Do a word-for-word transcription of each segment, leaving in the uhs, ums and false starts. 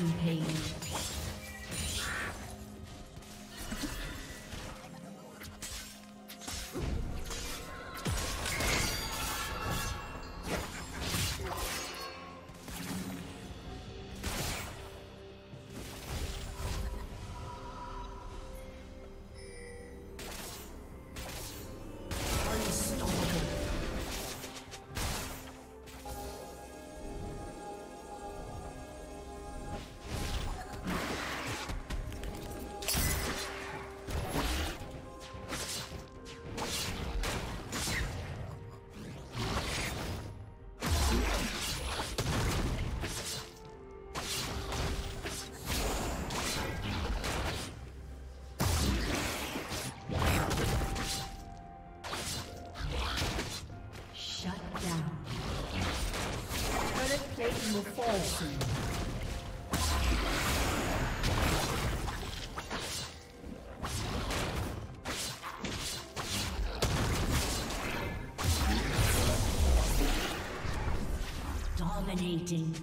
Rampage. False. Dominating. Dominating.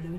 Blue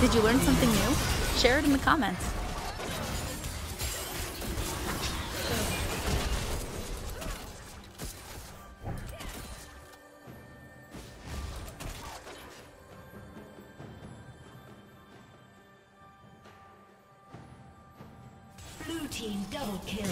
Did you learn something new? Share it in the comments. Blue team double kill.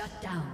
Shut down.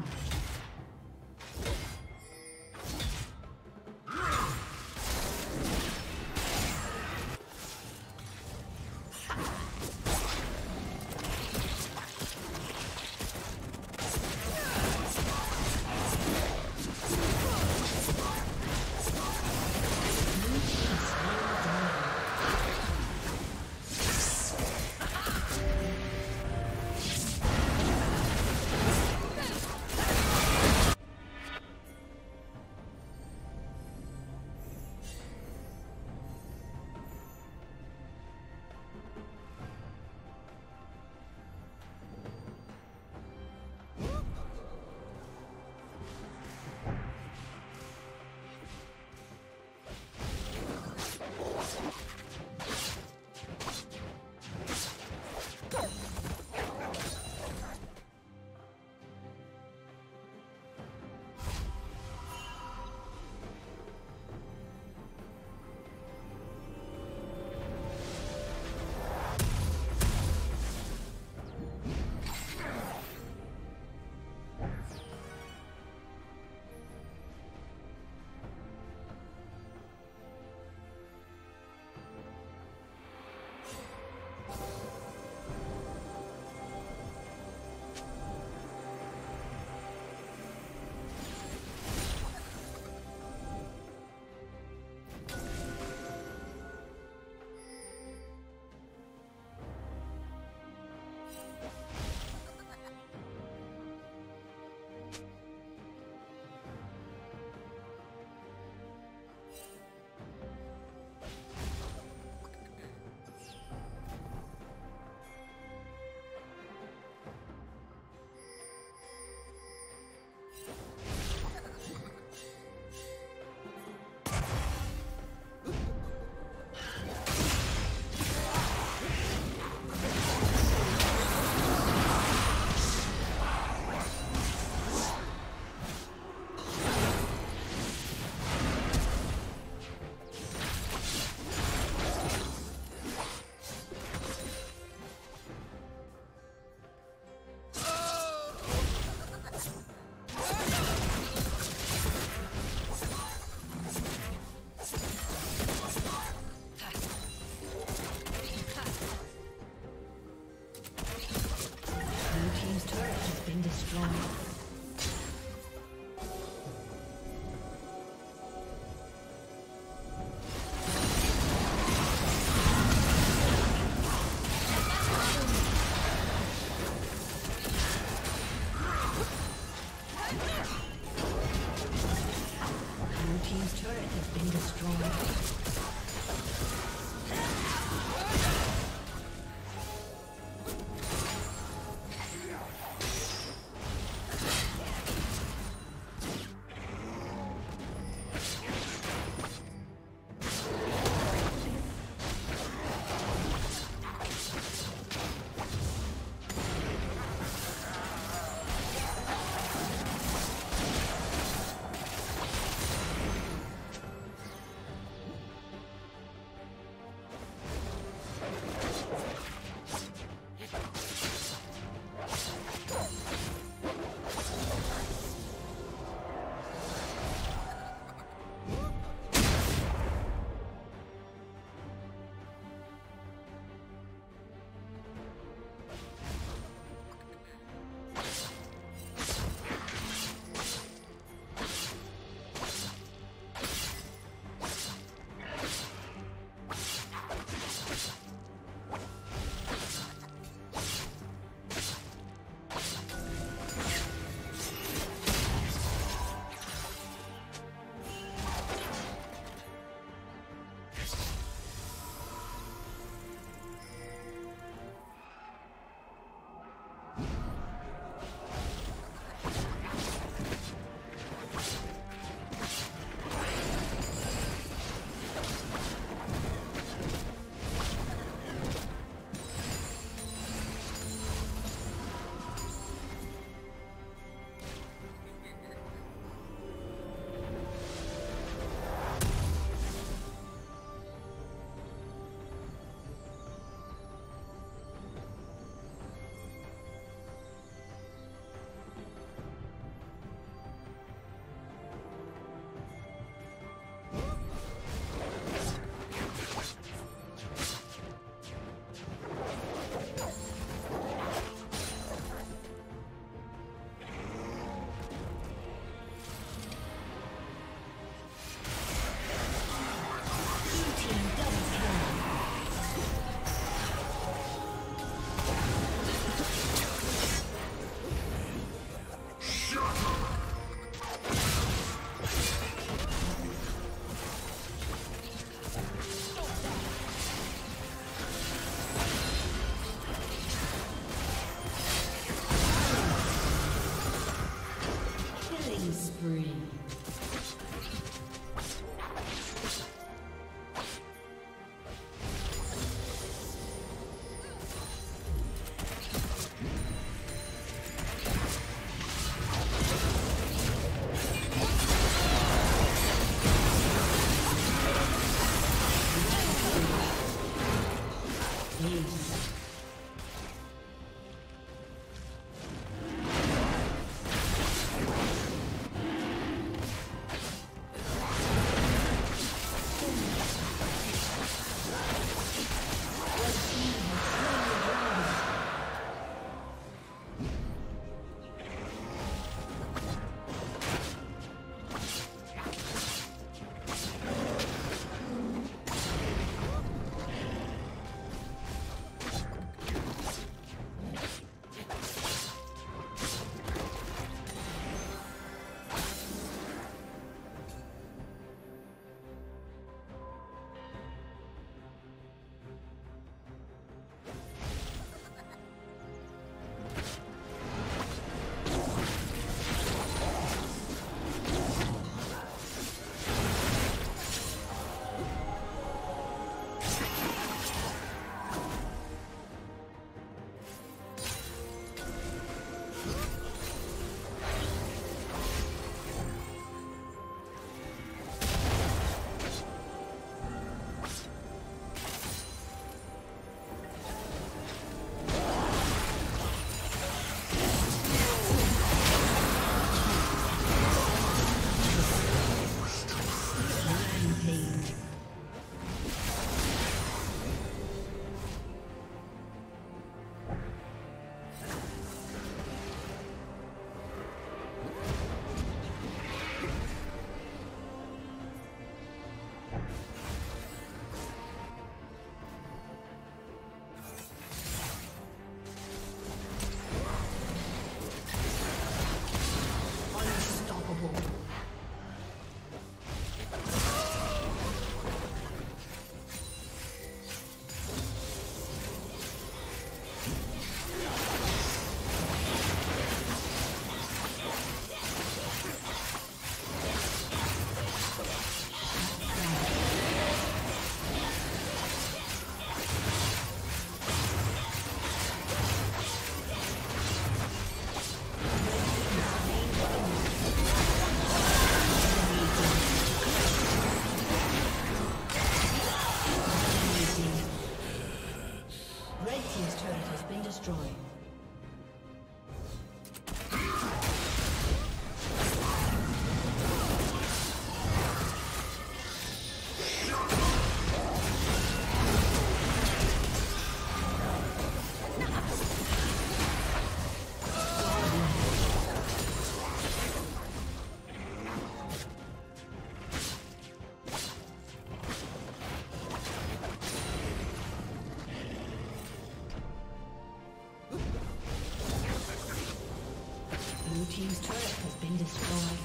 Blue team's turret has been destroyed.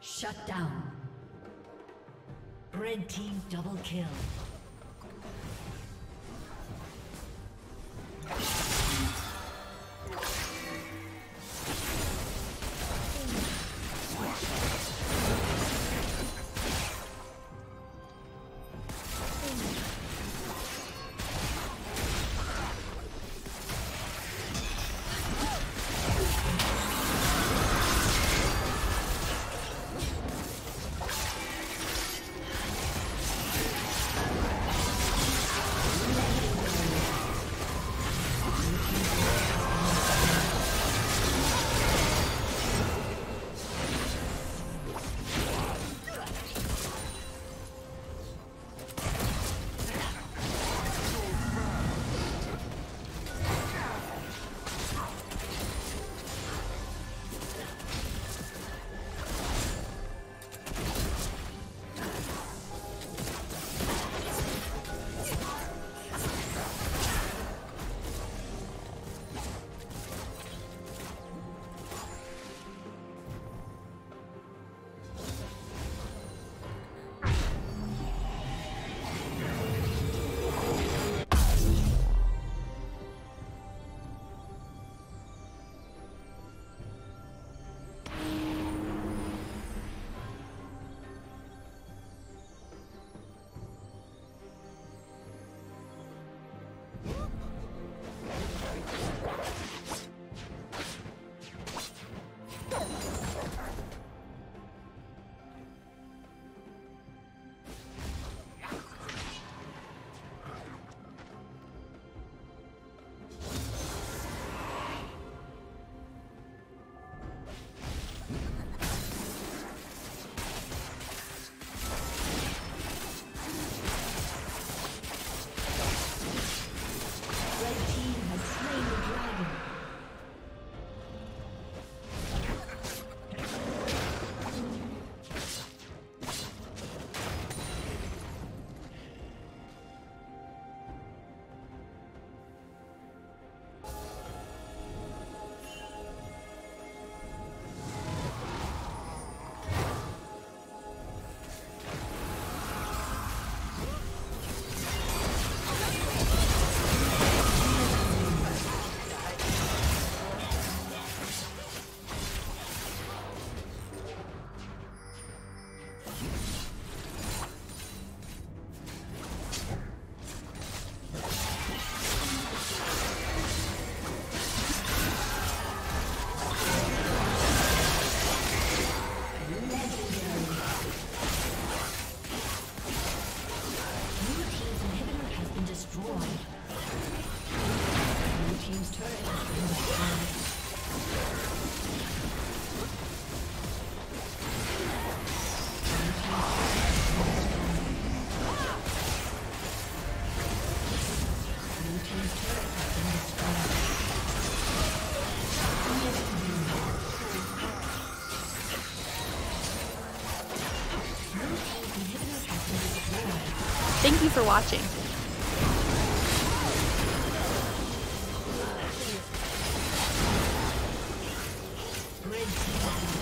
Shut down. Red team double kill. Thank you for watching. Red team.